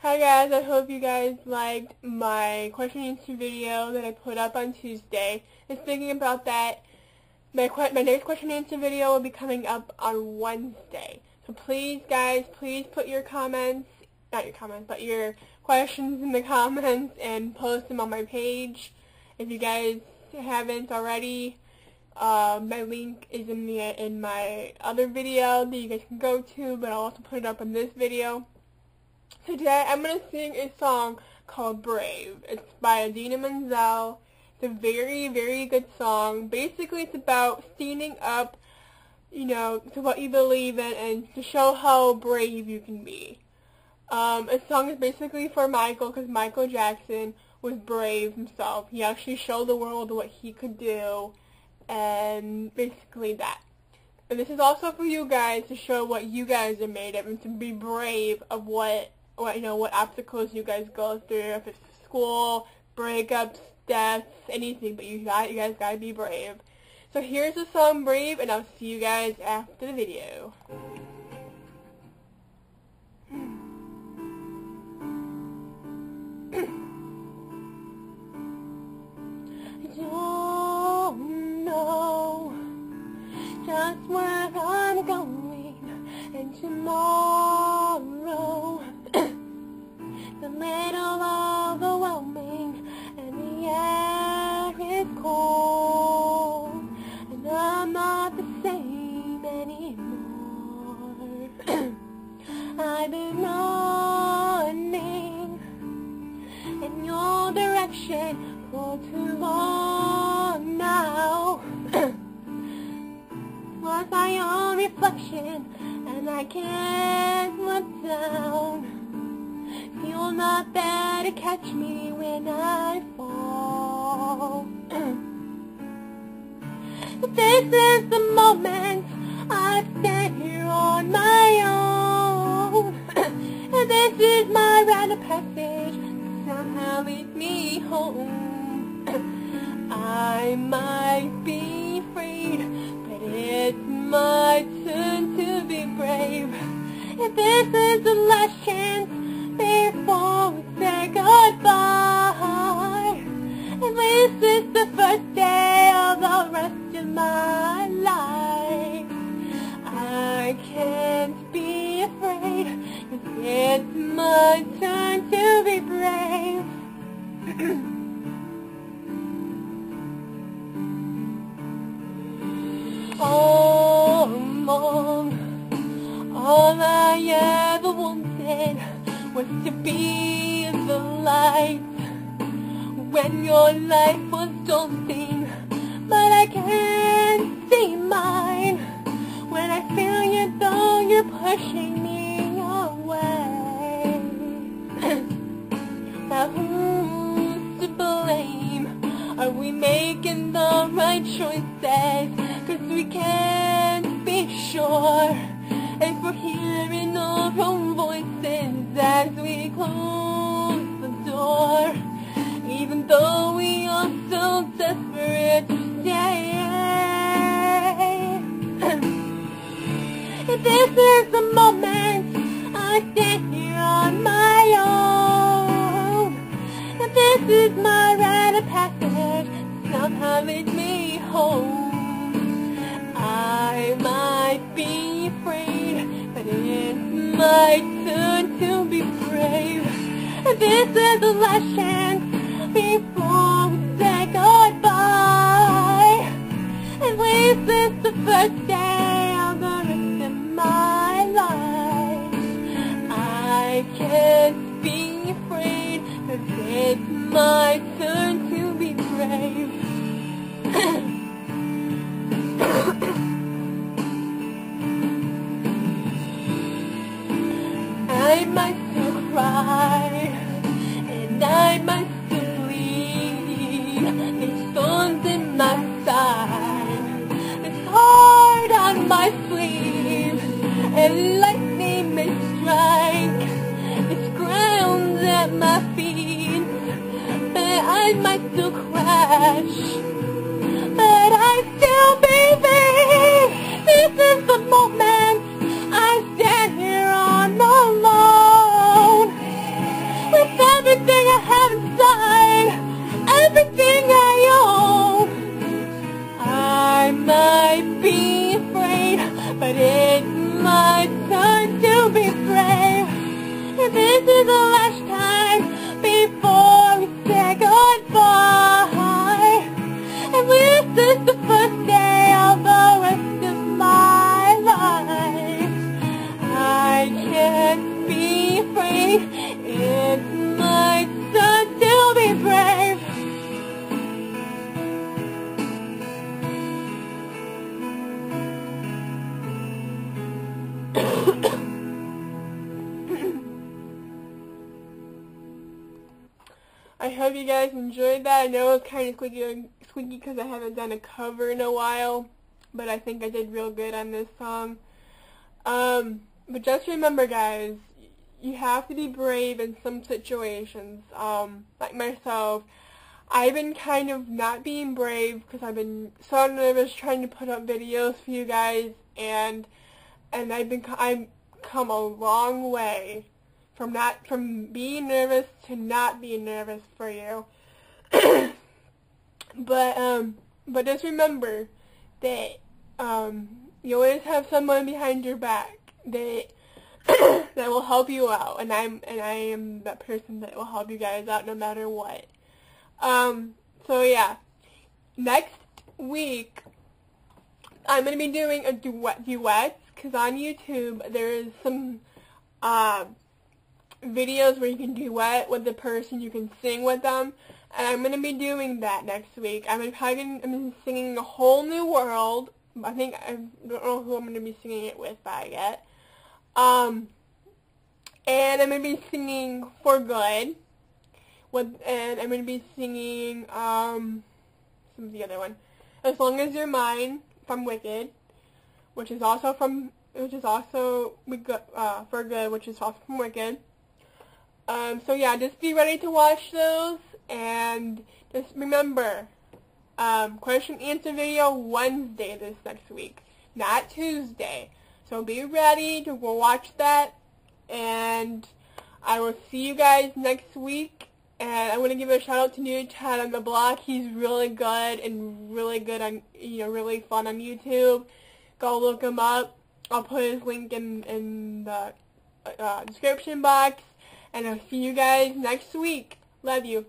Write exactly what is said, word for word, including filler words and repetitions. Hi guys, I hope you guys liked my question and answer video that I put up on Tuesday. I was thinking about that. My, que my next question and answer video will be coming up on Wednesday. So please guys, please put your comments, not your comments, but your questions in the comments and post them on my page. If you guys haven't already, uh, my link is in, the, in my other video that you guys can go to, but I'll also put it up in this video. Today, I'm going to sing a song called Brave. It's by Idina Menzel. It's a very, very good song. Basically, it's about standing up, you know, to what you believe in and to show how brave you can be. Um, the song is basically for Michael because Michael Jackson was brave himself. He actually showed the world what he could do and basically that. And this is also for you guys to show what you guys are made of and to be brave of what What, you know, what obstacles you guys go through, if it's school, breakups, deaths, anything, but you got, you guys gotta be brave. So here's the song Brave, and I'll see you guys after the video. I don't know just where I'm going, and tomorrow a little overwhelming, and the air is cold, and I'm not the same anymore. I've been running in your direction for too long now. Lost my own reflection, and I can't look down. You're not there to catch me when I fall. This is the moment I stand here on my own. And this is my rite of passage that somehow leads me home. I might be afraid, but it's my turn to be brave. And this is the last chance before we say goodbye. At least it's the first day of the rest of my life. I can't be afraid, 'cause it's my turn to be brave. All along, all I ever wanted was to be the light when your life was daunting, but I can't see mine when I feel you though you're pushing me away. Now who's to blame? Are we making the right choices? 'Cause we can't be sure if we're hearing our own voices as we close the door, even though we are so desperate to stay. This is the moment I stand here on my own. This is my rite of passage, somehow leads me home. I might be afraid, but it's my turn to be brave. This is the last chance before we say goodbye. At least it's the first day of the rest of my life. I can't be afraid, 'cause it's my turn to be brave. I might still cry, and I might still bleed. There's thorns in my side, it's hard on my sleeve, and lightning may strike, it's ground at my feet. But I might still crash, but I still believe. This is the moment I stand here on the alone. this is the last time before we say goodbye. At least it's the first day of the rest of my life. I can be free. It might still be brave. I hope you guys enjoyed that. I know it was kind of squeaky squeaky because I haven't done a cover in a while, but I think I did real good on this song. Um, but just remember, guys, you have to be brave in some situations. Um, like myself, I've been kind of not being brave because I've been so nervous trying to put up videos for you guys, and and I've been I've come a long way. From not from being nervous to not being nervous for you. but um but just remember that um you always have someone behind your back that that will help you out, and I'm and I am that person that will help you guys out no matter what. Um so yeah. Next week I'm gonna be doing a duet duets because on YouTube there is some uh videos where you can duet with the person, you can sing with them, and I'm going to be doing that next week. I'm gonna probably gonna, I'm gonna be singing A Whole New World. I think, I don't know who I'm going to be singing it with by yet. Um, and I'm going to be singing For Good, with, and I'm going to be singing, um, what's the other one? As Long As You're Mine, from Wicked, which is also from, which is also, uh, For Good, which is also from Wicked. Um, so yeah, just be ready to watch those, and just remember, um, question answer video Wednesday this next week, not Tuesday. So be ready to go watch that, and I will see you guys next week, and I want to give a shout out to New Chad on the Block. He's really good and really good on, you know, really fun on YouTube. Go look him up. I'll put his link in, in the uh, description box. And I'll see you guys next week. Love you.